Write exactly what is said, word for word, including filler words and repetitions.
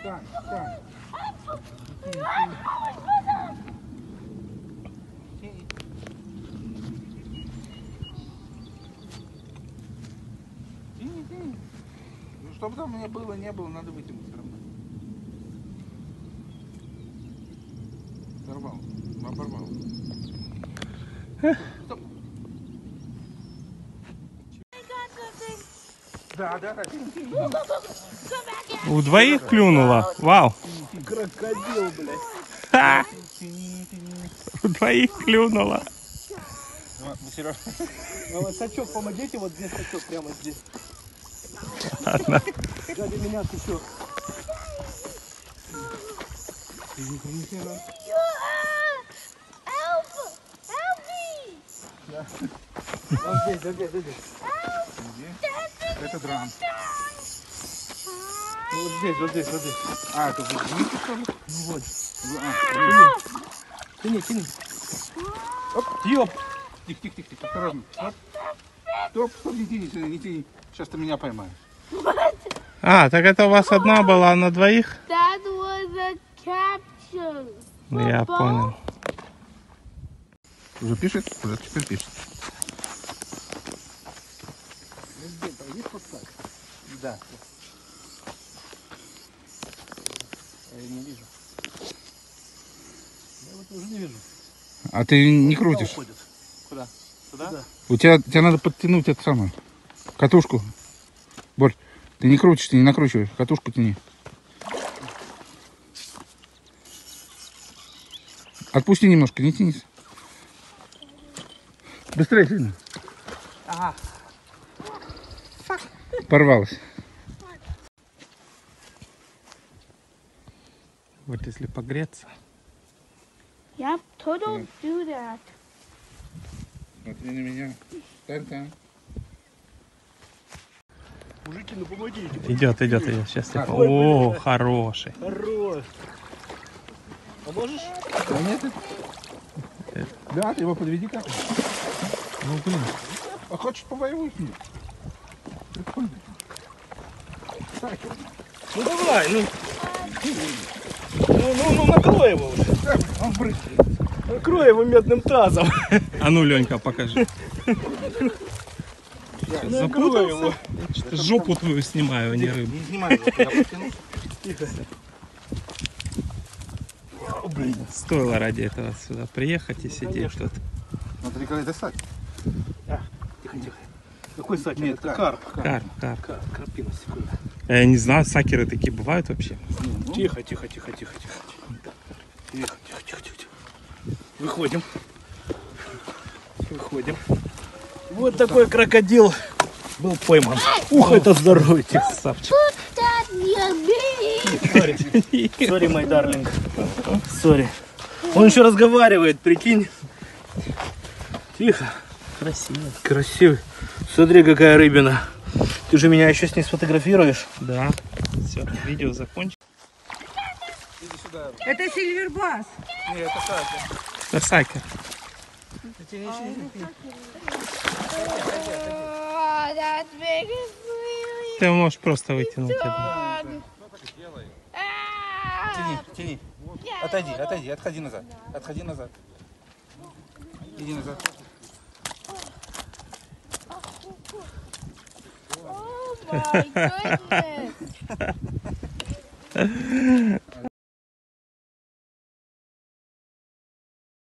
Встань, встань. Тяни, тяни. Ну, чтобы там мне было, не было, надо вытянуть все равно. Порвал, оборвал. Стоп. Да, да, да. У двоих клюнуло. Вау. Крокодил, блядь. У двоих клюнуло. Сачок, помогите, вот здесь сачок, прямо здесь. Ладно. Сзади меня сачок. Вот здесь, вот здесь, вот здесь. Это драм. Ну вот здесь, вот здесь, вот здесь. А, это вот здесь, что ли? Ну вот. А, тяни, тяни. Оп, ёп. Тихо, тихо, тихо, осторожно. Стоп, стоп, не тяни, не тяни. Сейчас ты меня поймаешь. А, так это у вас одна была, а на двоих? Я понял. Уже пишет? Уже теперь пишет. Да. Я не вижу. Я вот уже не вижу. А ты не крутишь? Куда? Сюда? У тебя, тебя надо подтянуть эту самую катушку. Борь, ты не крутишь, ты не накручиваешь. Катушку тяни. Отпусти немножко, не тянись. Быстрее, сильно. Ага. Порвалась. Вот если погреться. Я тотал дюда. Смотри на меня. Тан-тан. Мужики, ну помогите. Идет, идет, идет. Сейчас я. О, хороший. Хорош. Поможешь? Да нет. Да, ты его подведи как. Ну блин. А хочешь повоевать с ним? Прикольно. Ну давай, ну. Ну, ну, ну, накрой его уже. Он брызгает. Накрой его медным тазом. А ну, Ленька, покажи. Закрой его. Что-то жопу твою снимаю, а не рыбу. Не снимай его, я потяну. Тихо. Блин. Стоило ради этого сюда приехать и ну, сидеть конечно. Тут. Смотри, какая это садь. А, тихо, тихо. Какой садь? Нет, это карп. Карп, карп. карп. карп. Карпина, секунда. Я не знаю, сакеры такие бывают вообще. Тихо, тихо, тихо, тихо, тихо. Тихо, тихо, тихо, тихо. Выходим. Выходим. Вот такой крокодил был пойман. Ух, это здоровый красавчик. Сори, мой дарлинг. Сори. Он еще разговаривает, прикинь. Тихо. Красивый. Красивый. Смотри, какая рыбина. Ты же меня еще с ней сфотографируешь? Да. Все, видео закончено. Это сильвербас. Нет, это сакер. Это сакер. Ты можешь просто вытянуть это. Тяни, тяни. Отойди, отойди, отходи назад. Отходи назад. Иди назад. Oh my goodness!